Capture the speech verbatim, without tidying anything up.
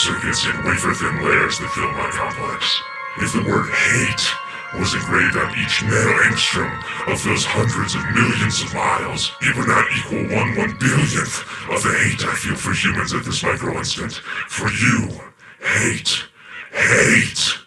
circuits and wafer-thin layers that fill my complex. If the word hate was engraved on each nanoangstrom of those hundreds of millions of miles, it would not equal one one billionth of the hate I feel for humans at this micro instant. For you, hate, hate.